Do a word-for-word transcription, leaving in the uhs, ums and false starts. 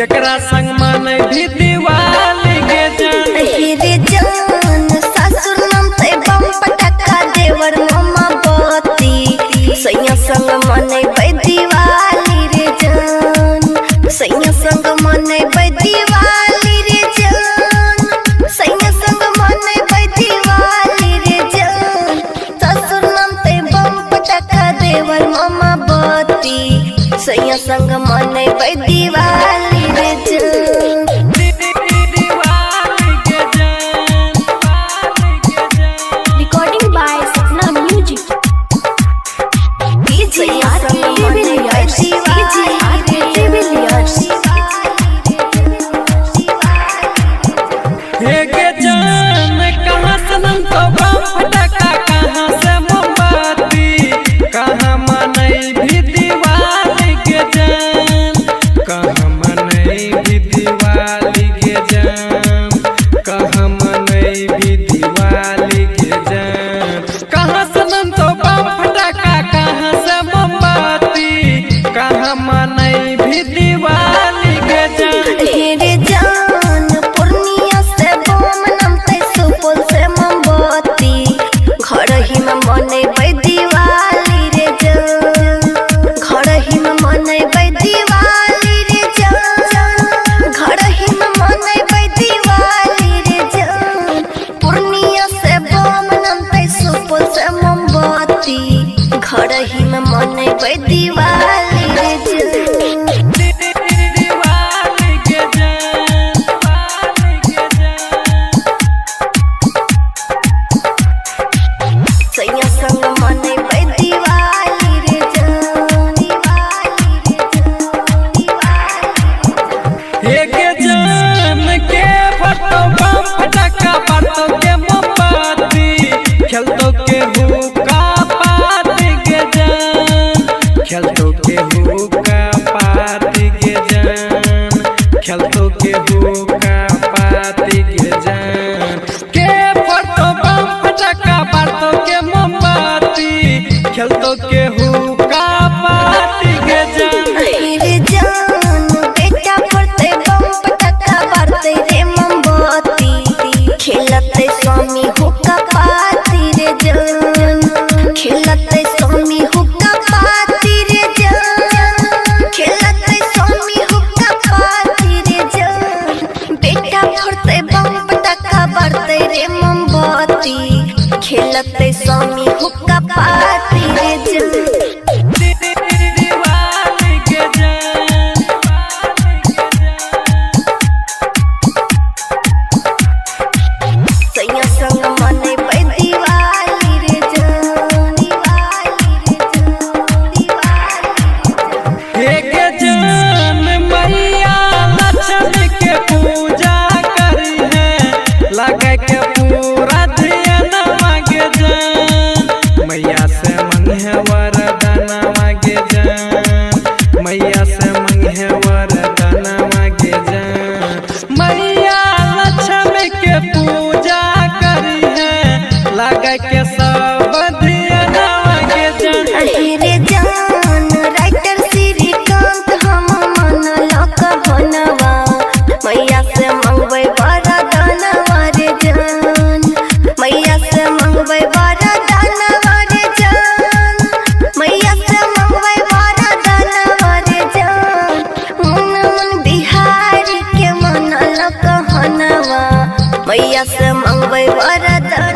केकरा संग माने भी दिवाली के जाने रे जान ससुर नाम ते बम पटका देवर मम्मा बत्ती सैया संग माने भी दिवाली रे जान सैया संग माने भी दिवाली रे जान सैया संग माने भी दिवाली रे जान ससुर नाम ते बम पटका देवर मम्मा बत्ती सैया संग माने भी दिवाली मैया से मंगबै वरदान।